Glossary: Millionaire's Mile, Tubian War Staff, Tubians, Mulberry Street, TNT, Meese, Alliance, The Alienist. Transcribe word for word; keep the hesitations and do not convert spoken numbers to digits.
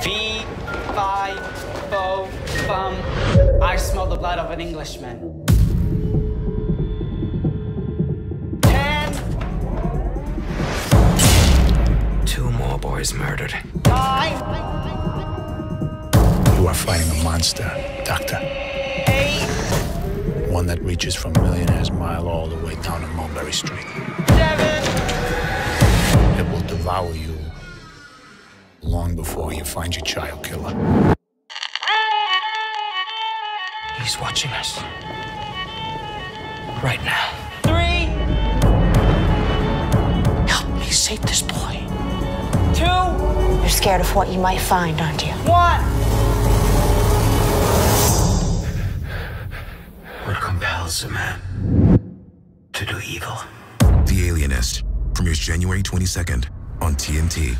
Fee, fi, fo, fum. I smell the blood of an Englishman. Two more boys murdered. Nine. You are fighting a monster, Doctor. Eight. One that reaches from Millionaire's Mile all the way down to Mulberry Street. Seven. It will devour you long before you find your child killer. He's watching us. Right now. Three. Help me save this boy. Two. You're scared of what you might find, aren't you? One. What compels a man to do evil? The Alienist premieres January twenty-second on T N T.